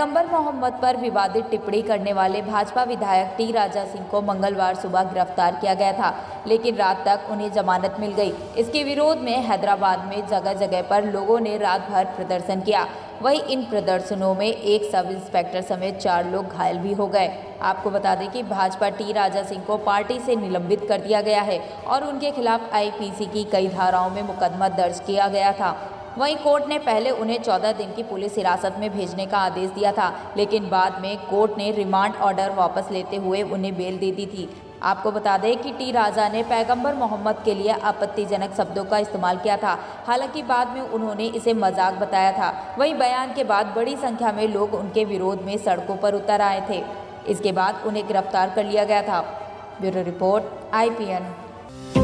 पैगंबर मोहम्मद पर विवादित टिप्पणी करने वाले भाजपा विधायक टी राजा सिंह को मंगलवार सुबह गिरफ्तार किया गया था, लेकिन रात तक उन्हें जमानत मिल गई। इसके विरोध में हैदराबाद में जगह जगह पर लोगों ने रात भर प्रदर्शन किया। वहीं इन प्रदर्शनों में एक सब इंस्पेक्टर समेत 4 लोग घायल भी हो गए। आपको बता दें कि भाजपा टी राजा सिंह को पार्टी से निलंबित कर दिया गया है और उनके खिलाफ IPC की कई धाराओं में मुकदमा दर्ज किया गया था। वहीं कोर्ट ने पहले उन्हें 14 दिन की पुलिस हिरासत में भेजने का आदेश दिया था, लेकिन बाद में कोर्ट ने रिमांड ऑर्डर वापस लेते हुए उन्हें बेल दे दी थी। आपको बता दें कि टी राजा ने पैगंबर मोहम्मद के लिए आपत्तिजनक शब्दों का इस्तेमाल किया था, हालांकि बाद में उन्होंने इसे मजाक बताया था। वहीं बयान के बाद बड़ी संख्या में लोग उनके विरोध में सड़कों पर उतर आए थे। इसके बाद उन्हें गिरफ्तार कर लिया गया था। Bureau report IPN।